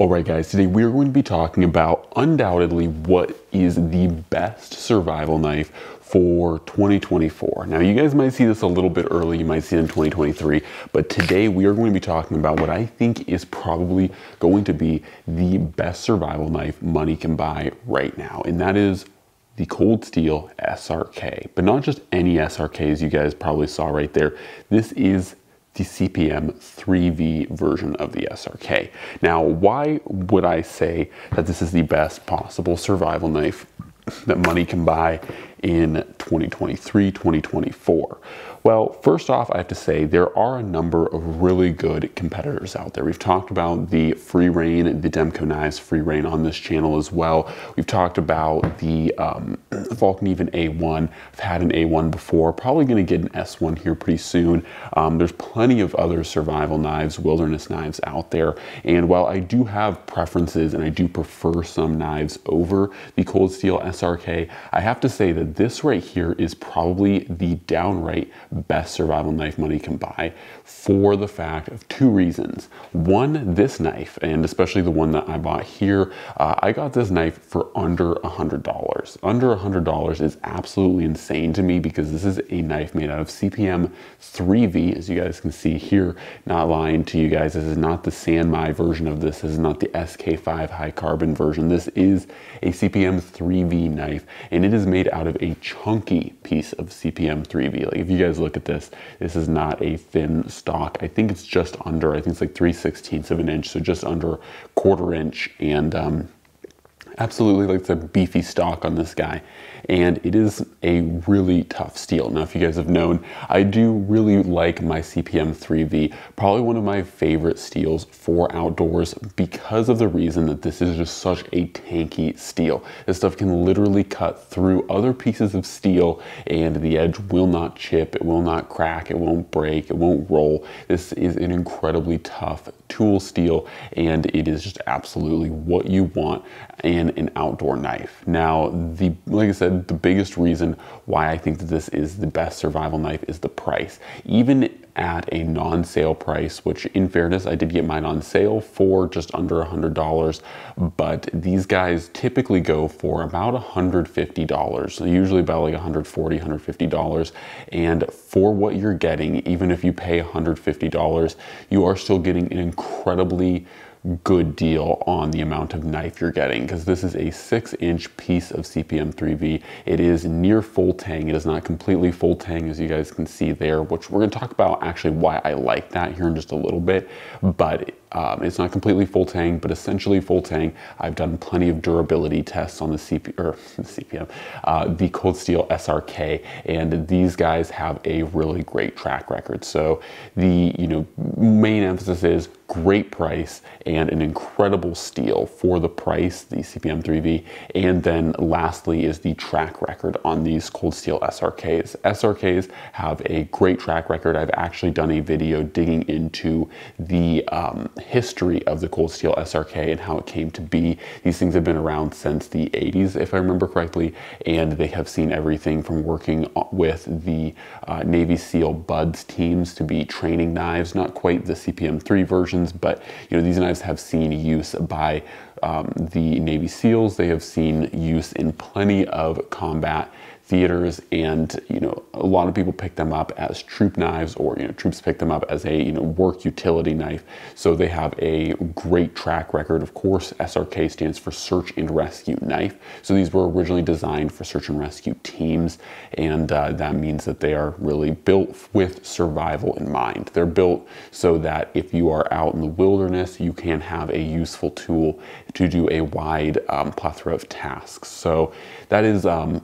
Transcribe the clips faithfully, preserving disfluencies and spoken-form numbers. Alright guys, today we're going to be talking about undoubtedly what is the best survival knife for twenty twenty-four. Now you guys might see this a little bit early, you might see it in twenty twenty-three, but today we are going to be talking about what I think is probably going to be the best survival knife money can buy right now, and that is the Cold Steel S R K. But not just any S R K, as you guys probably saw right there. This is the C P M three V version of the S R K. Now, why would I say that this is the best possible survival knife that money can buy in twenty twenty-three, twenty twenty-four? Well, first off, I have to say there are a number of really good competitors out there. We've talked about the Freereign, the Demko Knives Freereign on this channel as well. We've talked about the um, Falkniven A one. I've had an A one before, probably gonna get an S one here pretty soon. Um, there's plenty of other survival knives, wilderness knives out there. And while I do have preferences and I do prefer some knives over the Cold Steel S R K, I have to say that this right here is probably the downright best survival knife money can buy for the fact of two reasons. One, this knife, and especially the one that I bought here, uh, I got this knife for under one hundred dollars. Under one hundred dollars is absolutely insane to me because this is a knife made out of C P M three V, as you guys can see here. Not lying to you guys, this is not the Sanmai version of this. This is not the S K five high carbon version. This is a C P M three V knife, and it is made out of a chunky piece of C P M three V. Like if you guys look at this, this is not a thin stock. I think it's just under, I think it's like three sixteenths of an inch, so just under quarter inch, and um, absolutely like the beefy stock on this guy. And it is a really tough steel. Now, if you guys have known, I do really like my C P M three V, probably one of my favorite steels for outdoors because of the reason that this is just such a tanky steel. This stuff can literally cut through other pieces of steel and the edge will not chip, it will not crack, it won't break, it won't roll. This is an incredibly tough tool steel and it is just absolutely what you want in an outdoor knife. Now, the like I said, the biggest reason why I think that this is the best survival knife is the price. Even at a non-sale price, which in fairness, I did get mine on sale for just under one hundred dollars, but these guys typically go for about one hundred fifty dollars, so usually about like one hundred forty dollars, one hundred fifty dollars, and for what you're getting, even if you pay one hundred fifty dollars, you are still getting an incredibly good deal on the amount of knife you're getting, because this is a six inch piece of C P M three V. It is near full tang. It is not completely full tang, as you guys can see there, which we're going to talk about actually why I like that here in just a little bit, but Um, it's not completely full tang, but essentially full tang. I've done plenty of durability tests on the C P, or the C P M, uh, the Cold Steel S R K, and these guys have a really great track record. So the you know main emphasis is great price and an incredible steel for the price, the C P M three V, and then lastly is the track record on these Cold Steel S R Ks. S R Ks have a great track record. I've actually done a video digging into the um, history of the Cold Steel S R K and how it came to be. These things have been around since the eighties, if I remember correctly, and they have seen everything from working with the uh, Navy SEAL BUDS teams to be training knives, not quite the C P M three versions, but you know these knives have seen use by um, the Navy SEALs. They have seen use in plenty of combat theaters, and you know a lot of people pick them up as troop knives, or you know troops pick them up as a you know work utility knife. So they have a great track record. Of course, S R K stands for search and rescue knife, so these were originally designed for search and rescue teams, and uh, that means that they are really built with survival in mind. They're built so that if you are out in the wilderness, you can have a useful tool to do a wide um, plethora of tasks. So that is um,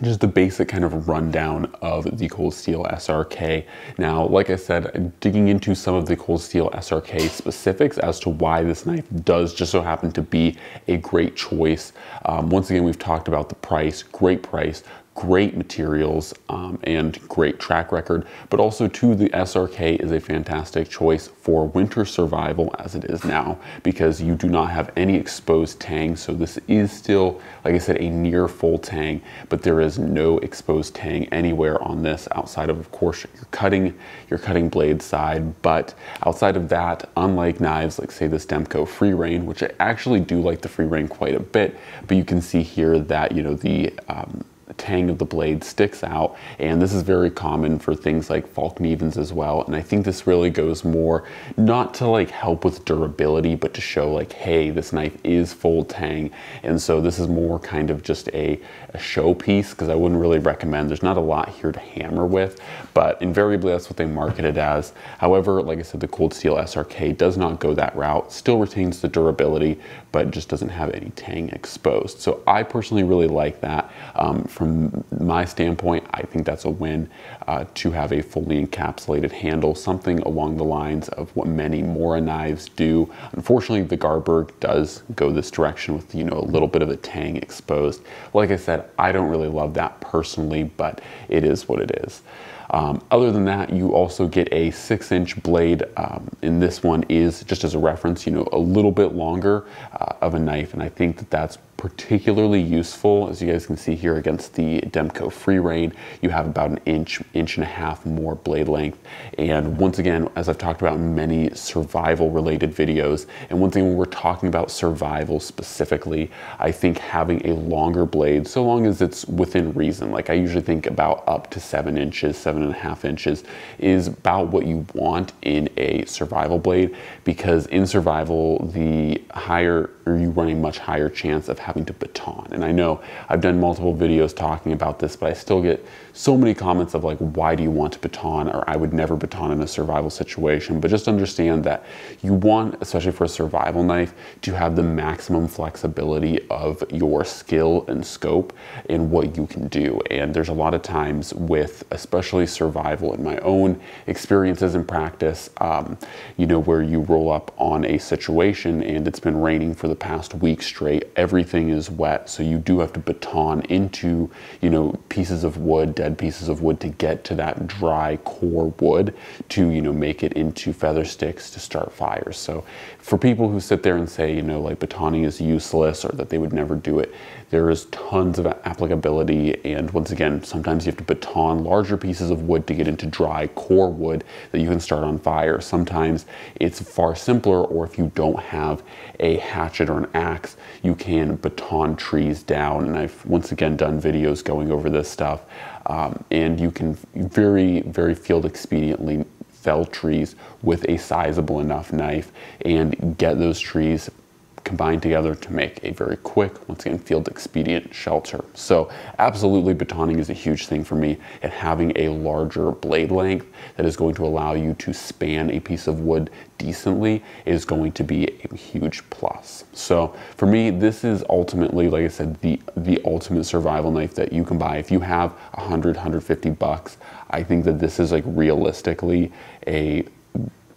just the basic kind of rundown of the Cold Steel S R K. Now, like I said, digging into some of the Cold Steel S R K specifics as to why this knife does just so happen to be a great choice. Um, once again, we've talked about the price, great price, great materials um, and great track record, but also too, the S R K is a fantastic choice for winter survival as it is now, because you do not have any exposed tang. So this is still, like I said, a near full tang, but there is no exposed tang anywhere on this outside of, of course, your cutting, your cutting blade side. But outside of that, unlike knives like say this Demko Freereign, which I actually do like the Freereign quite a bit, but you can see here that, you know, the um, tang of the blade sticks out, and this is very common for things like Falknivens as well. And I think this really goes more not to like help with durability, but to show like, hey, this knife is full tang. And so this is more kind of just a, a show piece, because I wouldn't really recommend, there's not a lot here to hammer with, but invariably that's what they market it as. However, like I said, the Cold Steel S R K does not go that route, still retains the durability, but just doesn't have any tang exposed. So I personally really like that. Um, From my standpoint, I think that's a win uh, to have a fully encapsulated handle, something along the lines of what many Mora knives do. Unfortunately, the Garberg does go this direction with, you know, a little bit of a tang exposed. Like I said, I don't really love that personally, but it is what it is. Um, other than that, you also get a six inch blade, um, and this one is, just as a reference, you know, a little bit longer uh, of a knife, and I think that that's particularly useful. As you guys can see here against the Demko Freereign, you have about an inch, inch and a half more blade length. And once again, as I've talked about in many survival related videos, and one thing when we're talking about survival specifically, I think having a longer blade, so long as it's within reason, like I usually think about up to seven inches, seven and a half inches is about what you want in a survival blade, because in survival, the higher, or you run a much higher chance of having to baton. And I know I've done multiple videos talking about this, but I still get so many comments of like, why do you want to baton? Or I would never baton in a survival situation. But just understand that you want, especially for a survival knife, to have the maximum flexibility of your skill and scope and what you can do. And there's a lot of times with, especially survival in my own experiences and practice, um, you know, where you roll up on a situation and it's been raining for the past week straight, everything is wet, so you do have to baton into, you know, pieces of wood, dead pieces of wood, to get to that dry core wood to, you know, make it into feather sticks to start fires. So for people who sit there and say, you know, like batoning is useless or that they would never do it, there is tons of applicability. And once again, sometimes you have to baton larger pieces of wood to get into dry core wood that you can start on fire. Sometimes it's far simpler, or if you don't have a hatchet or an axe, you can baton trees down. And I've once again done videos going over this stuff, um, and you can very, very field expediently fell trees with a sizable enough knife and get those trees combined together to make a very quick, once again, field expedient shelter. So absolutely, batoning is a huge thing for me, and having a larger blade length that is going to allow you to span a piece of wood decently is going to be a huge plus. So for me, this is ultimately, like I said, the the ultimate survival knife that you can buy. If you have a hundred, a hundred fifty bucks, I think that this is like realistically a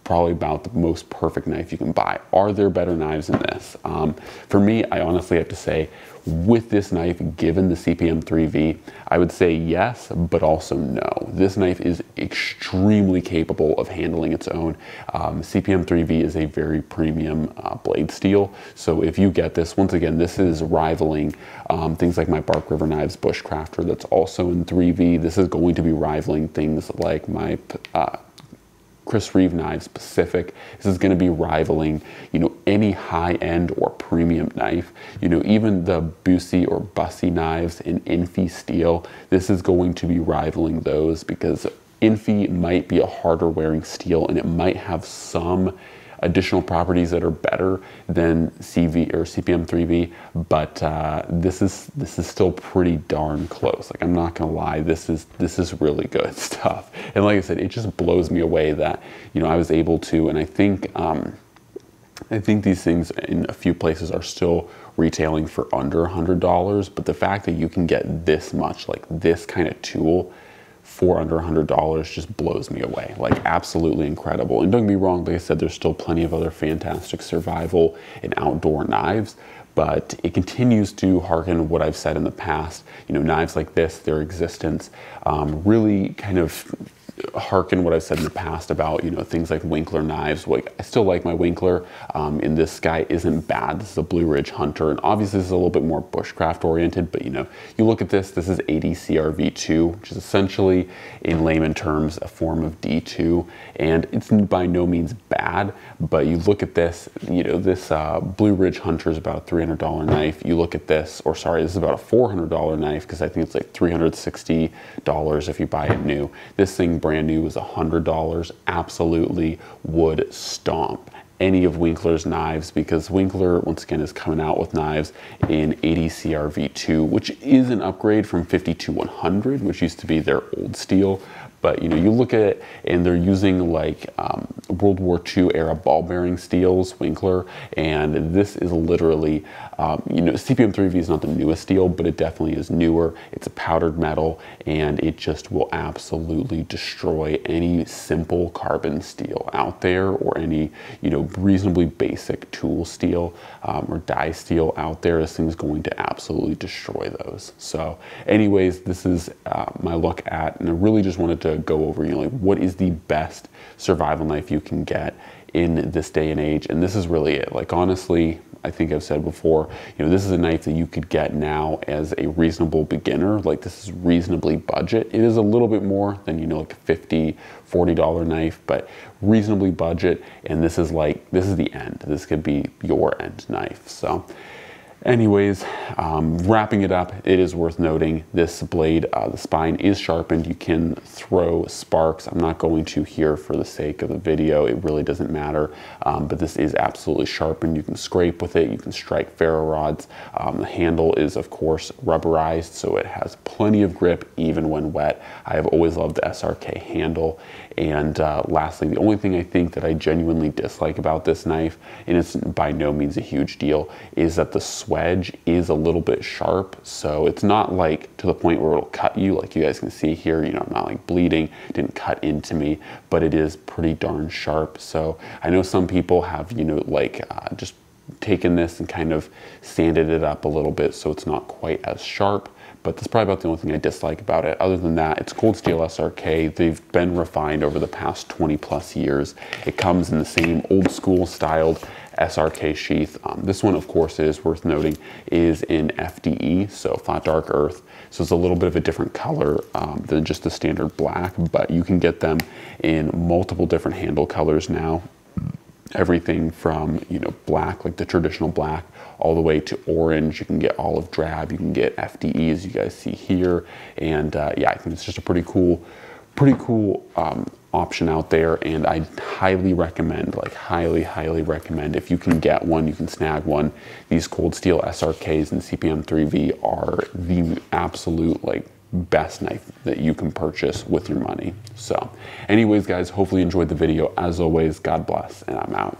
probably about the most perfect knife you can buy. Are there better knives than this? Um, for me, I honestly have to say, with this knife, given the C P M three V, I would say yes, but also no. This knife is extremely capable of handling its own. Um, C P M three V is a very premium uh, blade steel. So if you get this, once again, this is rivaling um, things like my Bark River Knives Bushcrafter that's also in three V. This is going to be rivaling things like my uh, Chris Reeve Knives Pacific. This is going to be rivaling, you know, any high-end or premium knife. You know, even the Busse or Busse knives in Infi steel, this is going to be rivaling those, because Infi might be a harder wearing steel and it might have some additional properties that are better than C V or C P M three V, but uh, this is this is still pretty darn close. Like, I'm not gonna lie, this is this is really good stuff. And like I said, it just blows me away that, you know, I was able to, and I think um, I think these things in a few places are still retailing for under a hundred dollars. But the fact that you can get this much, like this kind of tool for under a hundred dollars just blows me away. Like, absolutely incredible. And don't get me wrong, like I said, there's still plenty of other fantastic survival and outdoor knives, but it continues to hearken to what I've said in the past. You know, knives like this, their existence, um, really kind of hearken what I've said in the past about, you know, things like Winkler knives. Like, I still like my Winkler, um, and this guy isn't bad. This is a Blue Ridge Hunter, and obviously this is a little bit more bushcraft oriented, but you know, you look at this, this is eighty C R V two, which is essentially, in layman terms, a form of D two, and it's by no means bad, but you look at this, you know, this uh, Blue Ridge Hunter is about a three hundred dollar knife. You look at this, or sorry, this is about a four hundred dollar knife, because I think it's like three hundred sixty dollars if you buy it new. This thing brand new is a hundred dollars. Absolutely would stomp any of Winkler's knives, because Winkler, once again, is coming out with knives in eighty C R V two, which is an upgrade from fifty to one hundred, which used to be their old steel. But you know, you look at it, and they're using like um, World War Two era ball bearing steels, Winkler, and this is literally, um, you know, C P M three V is not the newest steel, but it definitely is newer. It's a powdered metal, and it just will absolutely destroy any simple carbon steel out there, or any, you know, reasonably basic tool steel um, or die steel out there. This thing's going to absolutely destroy those. So, anyways, this is uh, my look at, and I really just wanted to go over, you know, like, what is the best survival knife you can get in this day and age, and this is really it. Like, honestly, I think I've said before, you know, this is a knife that you could get now as a reasonable beginner. Like, this is reasonably budget. It is a little bit more than, you know, like a fifty, forty dollar knife, but reasonably budget, and this is like, this is the end. This could be your end knife. So anyways, um, wrapping it up, it is worth noting this blade, uh, the spine is sharpened. You can throw sparks. I'm not going to here for the sake of the video. It really doesn't matter, um, but this is absolutely sharpened. You can scrape with it. You can strike ferro rods. Um, the handle is, of course, rubberized, so it has plenty of grip even when wet. I have always loved the S R K handle. And uh, lastly, the only thing I think that I genuinely dislike about this knife, and it's by no means a huge deal, is that the wedge is a little bit sharp. So it's not like to the point where it'll cut you, like you guys can see here. You know, I'm not like bleeding, it didn't cut into me, but it is pretty darn sharp. So I know some people have, you know, like uh, just taken this and kind of sanded it up a little bit so it's not quite as sharp, but that's probably about the only thing I dislike about it. Other than that, it's Cold Steel S R K. They've been refined over the past twenty plus years. It comes in the same old school styled S R K sheath. Um, this one, of course, is worth noting, is in F D E, so flat dark earth. So it's a little bit of a different color um, than just the standard black, but you can get them in multiple different handle colors now. Everything from, you know, black, like the traditional black, all the way to orange. You can get olive drab, you can get F D E, as you guys see here. And uh, yeah, I think it's just a pretty cool, pretty cool um, option out there, and I highly recommend, like highly, highly recommend, if you can get one, you can snag one. These Cold Steel S R Ks and C P M three V are the absolute, like, best knife that you can purchase with your money. So anyways, guys, hopefully you enjoyed the video. As always, God bless, and I'm out.